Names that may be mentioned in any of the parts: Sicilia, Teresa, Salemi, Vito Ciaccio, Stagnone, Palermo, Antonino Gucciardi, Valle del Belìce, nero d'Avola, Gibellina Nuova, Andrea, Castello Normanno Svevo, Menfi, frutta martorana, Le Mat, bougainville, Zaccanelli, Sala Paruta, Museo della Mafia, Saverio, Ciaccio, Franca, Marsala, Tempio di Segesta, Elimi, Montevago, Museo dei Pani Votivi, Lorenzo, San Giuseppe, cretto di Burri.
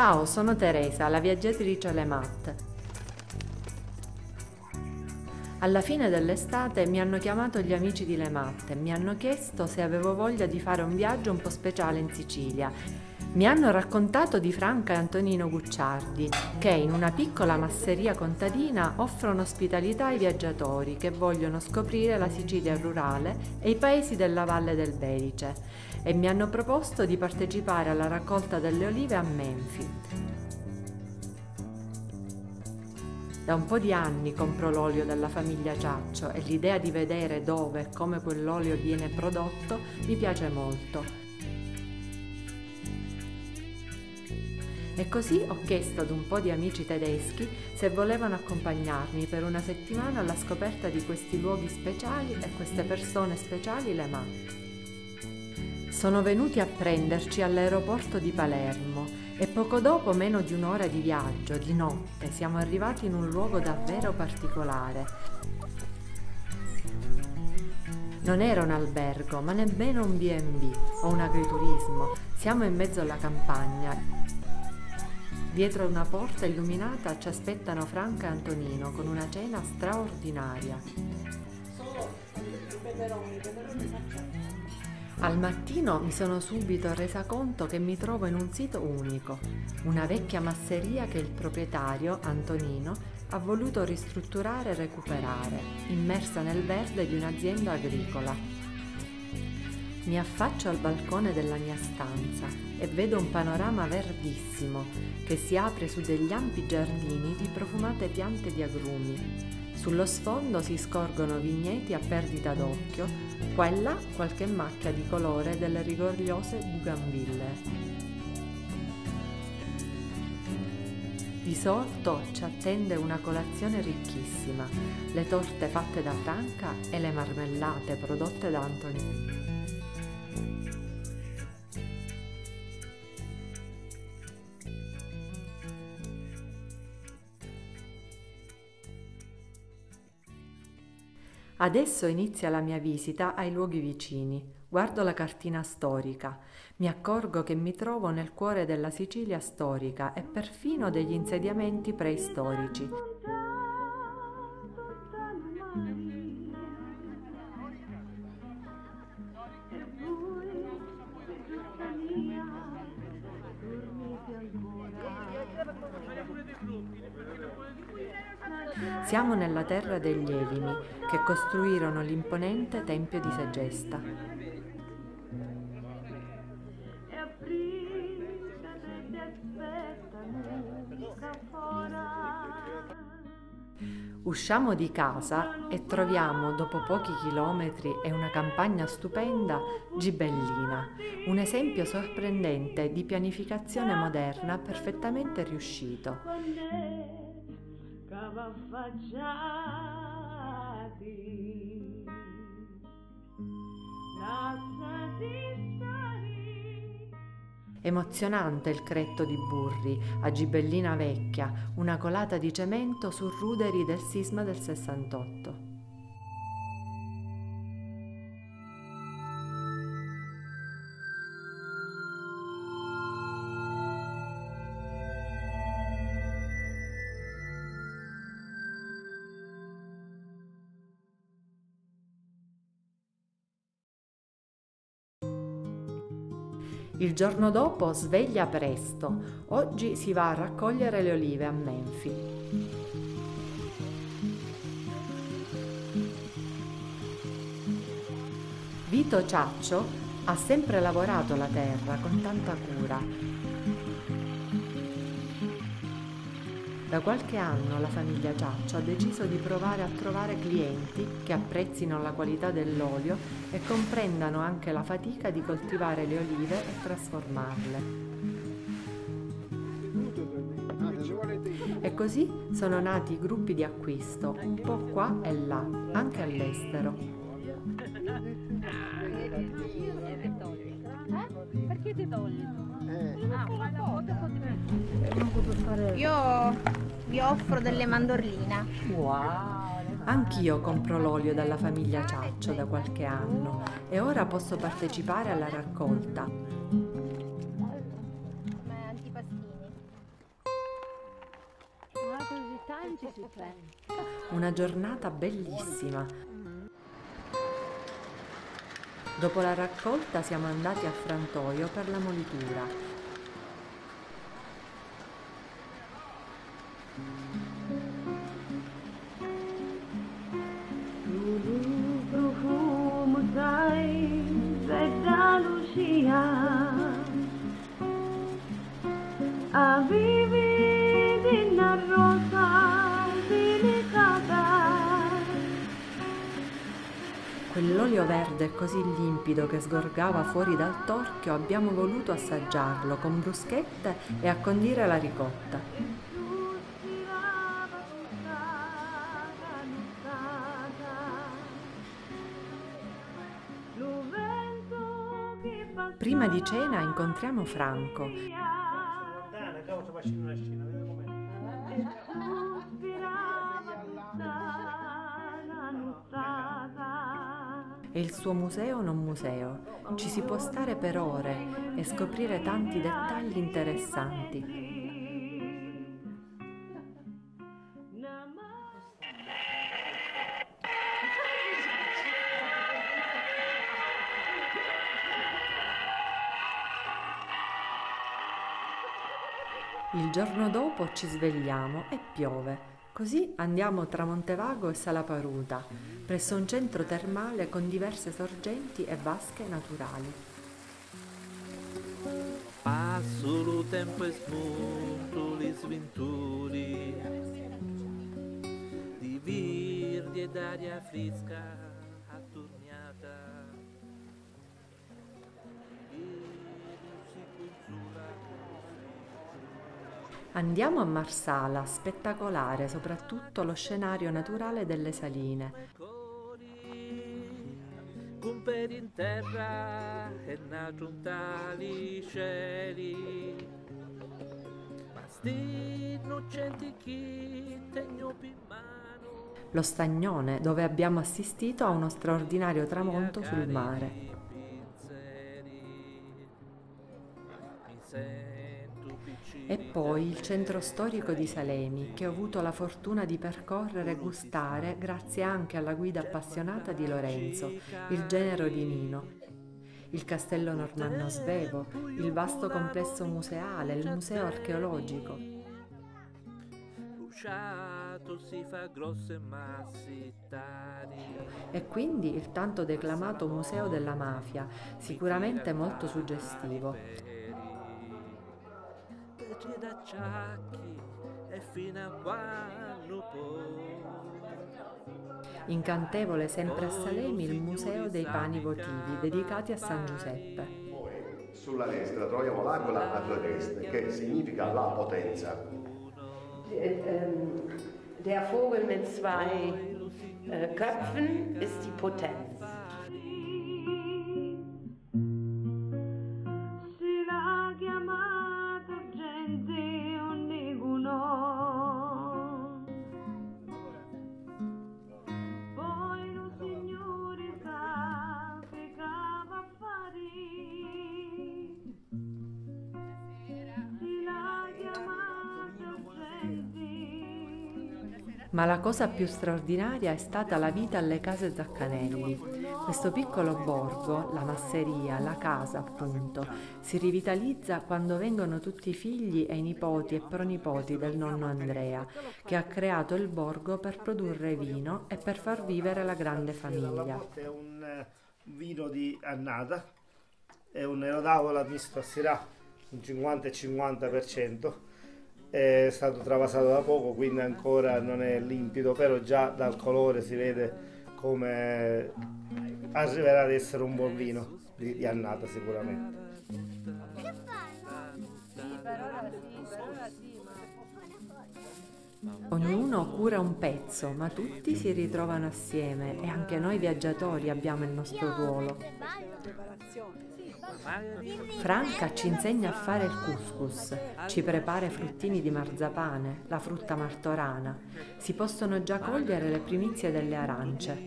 Ciao, sono Teresa, la viaggiatrice Le Mat. Alla fine dell'estate mi hanno chiamato gli amici di Le Mat e mi hanno chiesto se avevo voglia di fare un viaggio un po' speciale in Sicilia. Mi hanno raccontato di Franca e Antonino Gucciardi, che in una piccola masseria contadina offrono ospitalità ai viaggiatori che vogliono scoprire la Sicilia rurale e i paesi della Valle del Belìce, e mi hanno proposto di partecipare alla raccolta delle olive a Menfi. Da un po' di anni compro l'olio dalla famiglia Ciaccio e l'idea di vedere dove e come quell'olio viene prodotto mi piace molto. E così ho chiesto ad un po' di amici tedeschi se volevano accompagnarmi per una settimana alla scoperta di questi luoghi speciali e queste persone speciali, Le Mat. Sono venuti a prenderci all'aeroporto di Palermo. E poco dopo, meno di un'ora di viaggio, di notte, siamo arrivati in un luogo davvero particolare. Non era un albergo, ma nemmeno un B&B o un agriturismo. Siamo in mezzo alla campagna. Dietro una porta illuminata ci aspettano Franca e Antonino con una cena straordinaria. Solo i peperoni sacchia. Al mattino mi sono subito resa conto che mi trovo in un sito unico, una vecchia masseria che il proprietario, Antonino, ha voluto ristrutturare e recuperare, immersa nel verde di un'azienda agricola. Mi affaccio al balcone della mia stanza e vedo un panorama verdissimo che si apre su degli ampi giardini di profumate piante di agrumi. Sullo sfondo si scorgono vigneti a perdita d'occhio, qua e là qualche macchia di colore delle rigogliose bougainville. Di sotto ci attende una colazione ricchissima, le torte fatte da Franca e le marmellate prodotte da Antonino. Adesso inizia la mia visita ai luoghi vicini. Guardo la cartina storica. Mi accorgo che mi trovo nel cuore della Sicilia storica e perfino degli insediamenti preistorici. Siamo nella terra degli Elimi, che costruirono l'imponente Tempio di Segesta. Usciamo di casa e troviamo, dopo pochi chilometri e una campagna stupenda, Gibellina, un esempio sorprendente di pianificazione moderna perfettamente riuscito. Emozionante il cretto di Burri a Gibellina Vecchia, una colata di cemento su ruderi del sisma del 68. Il giorno dopo sveglia presto. Oggi si va a raccogliere le olive a Menfi. Vito Ciaccio ha sempre lavorato la terra con tanta cura. Da qualche anno la famiglia Ciaccio ha deciso di provare a trovare clienti che apprezzino la qualità dell'olio e comprendano anche la fatica di coltivare le olive e trasformarle. E così sono nati gruppi di acquisto, un po' qua e là, anche all'estero. Perché ti togli? Io vi offro delle mandorline. Wow! Anch'io compro l'olio dalla famiglia Ciaccio da qualche anno e ora posso partecipare alla raccolta. Una giornata bellissima. Dopo la raccolta siamo andati a frantoio per la molitura. Quell'olio verde così limpido che sgorgava fuori dal torchio, abbiamo voluto assaggiarlo con bruschette e accondire la ricotta. Prima di cena incontriamo Franco. E il suo museo non museo. Ci si può stare per ore e scoprire tanti dettagli interessanti. Il giorno dopo ci svegliamo e piove, così andiamo tra Montevago e Sala Paruta, presso un centro termale con diverse sorgenti e vasche naturali. Passo lo tempo e spunto le sventuri di virdi e d'aria fresca attorniata. Andiamo a Marsala, spettacolare soprattutto lo scenario naturale delle saline. Lo Stagnone, dove abbiamo assistito a uno straordinario tramonto sul mare. E poi il centro storico di Salemi, che ho avuto la fortuna di percorrere e gustare grazie anche alla guida appassionata di Lorenzo, il genero di Nino. Il Castello Normanno Svevo, il vasto complesso museale, il museo archeologico. E quindi il tanto declamato Museo della Mafia, sicuramente molto suggestivo. Da Ciacchi e fino a quando poi. Incantevole sempre a Salemi il Museo dei Pani Votivi dedicati a San Giuseppe. Poi sulla destra troviamo l'agola a due teste che significa la potenza. Der Vogel mit zwei Köpfen ist die Potenz. Ma la cosa più straordinaria è stata la vita alle case Zaccanelli. Questo piccolo borgo, la masseria, la casa appunto, si rivitalizza quando vengono tutti i figli e i nipoti e pronipoti del nonno Andrea, che ha creato il borgo per produrre vino e per far vivere la grande famiglia. È un vino di annata, è un nero d'Avola misto a Syrah, un 50-50%. È stato travasato da poco, quindi ancora non è limpido, però già dal colore si vede come arriverà ad essere un buon vino di annata sicuramente. Ognuno cura un pezzo, ma tutti si ritrovano assieme e anche noi viaggiatori abbiamo il nostro ruolo. Franca ci insegna a fare il couscous, ci prepara fruttini di marzapane, la frutta martorana. Si possono già cogliere le primizie delle arance.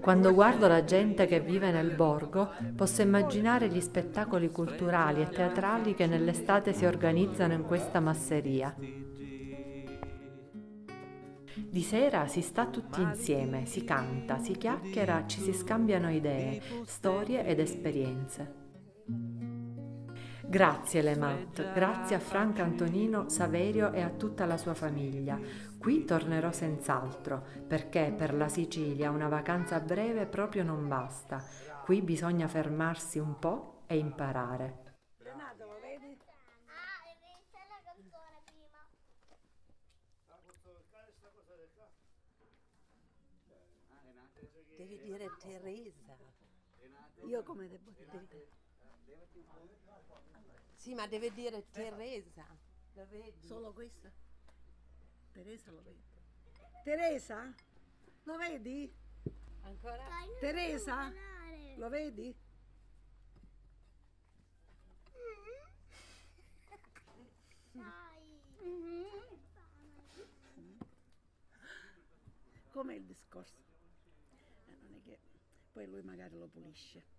Quando guardo la gente che vive nel borgo, posso immaginare gli spettacoli culturali e teatrali che nell'estate si organizzano in questa masseria. Di sera si sta tutti insieme, si canta, si chiacchiera, ci si scambiano idee, storie ed esperienze. Grazie Le Mat, grazie a Franca, Antonino, Saverio e a tutta la sua famiglia. Qui tornerò senz'altro, perché per la Sicilia una vacanza breve proprio non basta. Qui bisogna fermarsi un po' e imparare. Devi dire Teresa. Io come devo dire? Sì, ma deve dire Teresa. La vedi? Solo questa? Teresa lo vedi? Teresa? Lo vedi? Ancora? Teresa? Lo vedi? Com'è il discorso? Non è che poi lui magari lo pulisce.